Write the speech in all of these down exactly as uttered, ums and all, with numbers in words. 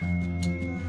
Thank you.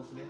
oefenen.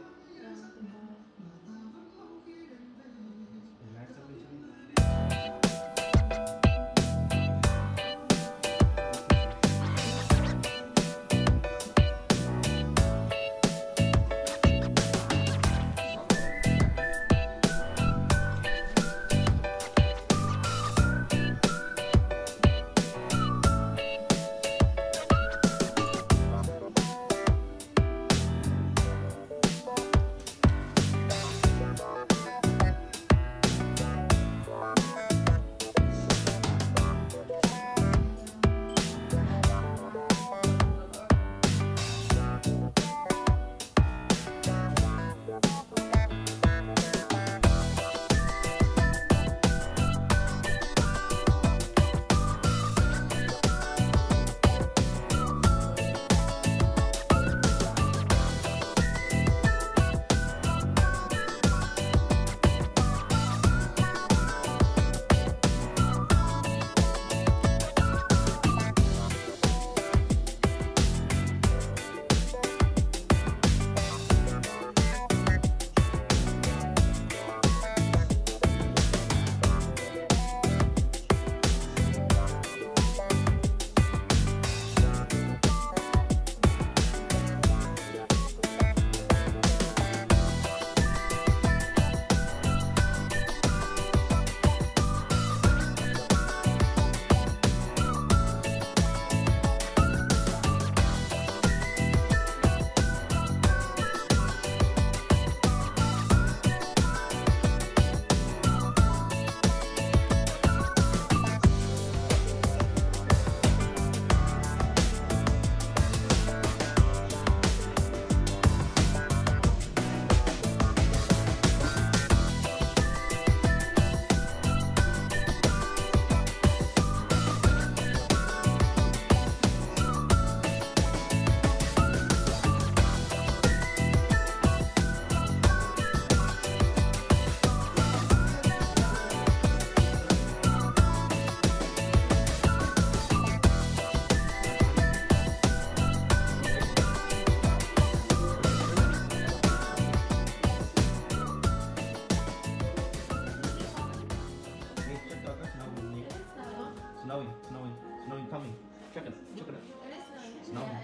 Snowing, snowing, coming. Check it, check it. Snowing.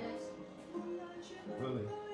Really?